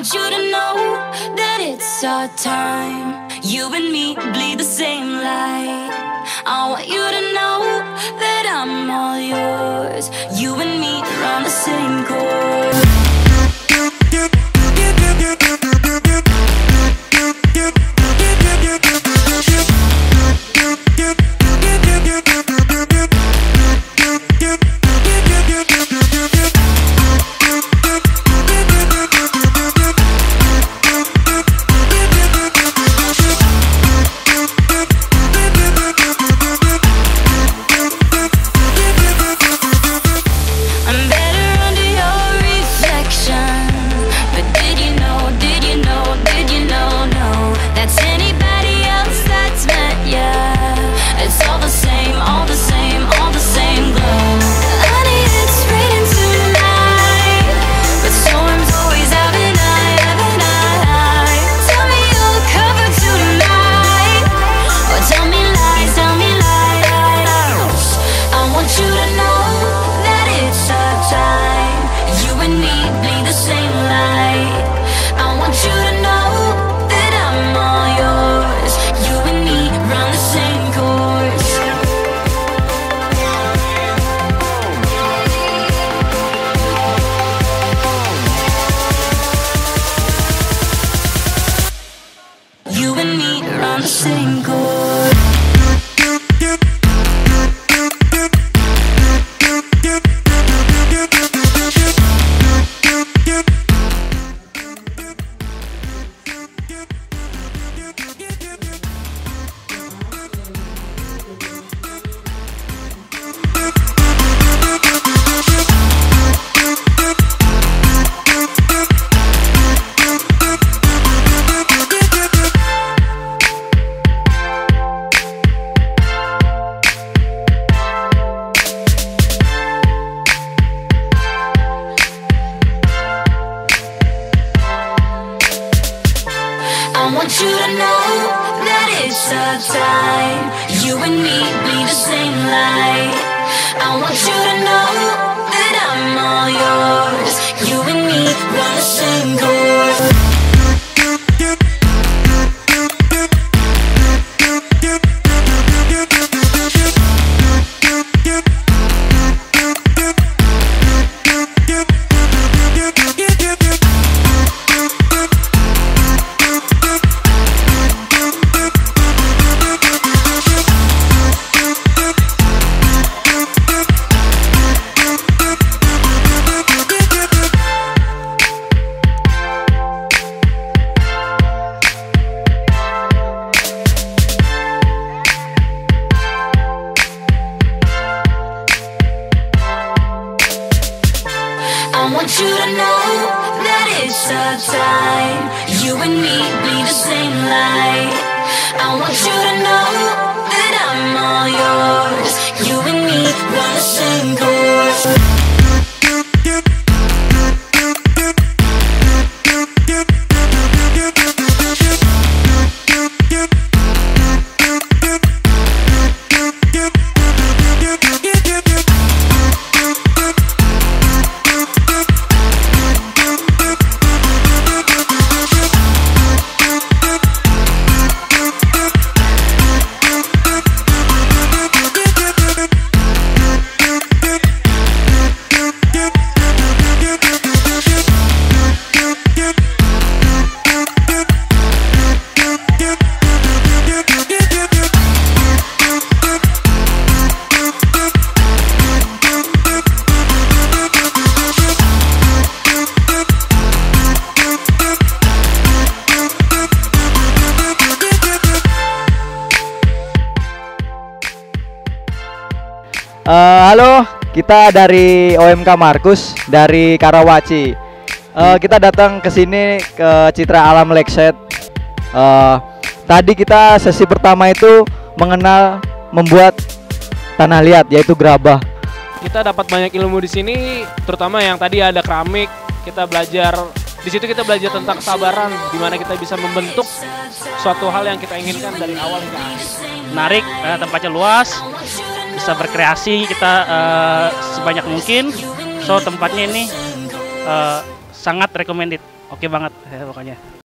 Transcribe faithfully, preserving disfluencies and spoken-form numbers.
want you to know that it's our time. You and me bleed the same light. I want you to know that I'm all yours. You and me run the same course. You to know that it's our time. You and me bleed the same light. I want you to know that I'm all yours. You and me run the same course. You to know that it's our time. You and me bleed the same light. I want you to know that I'm all yours. You and me run the same course. Uh, halo, kita dari O M K Markus dari Karawaci. Uh, kita datang ke sini ke Citra Alam Lakeside. Uh, tadi kita sesi pertama itu mengenal membuat tanah liat, yaitu gerabah. Kita dapat banyak ilmu di sini, terutama yang tadi ada keramik. Kita belajar di situ, kita belajar tentang kesabaran, dimana kita bisa membentuk suatu hal yang kita inginkan dari awal hingga akhir. Menarik, eh, tempatnya luas. Bisa berkreasi kita uh, sebanyak mungkin. So tempatnya ini uh, sangat recommended. Oke banget, ya, pokoknya.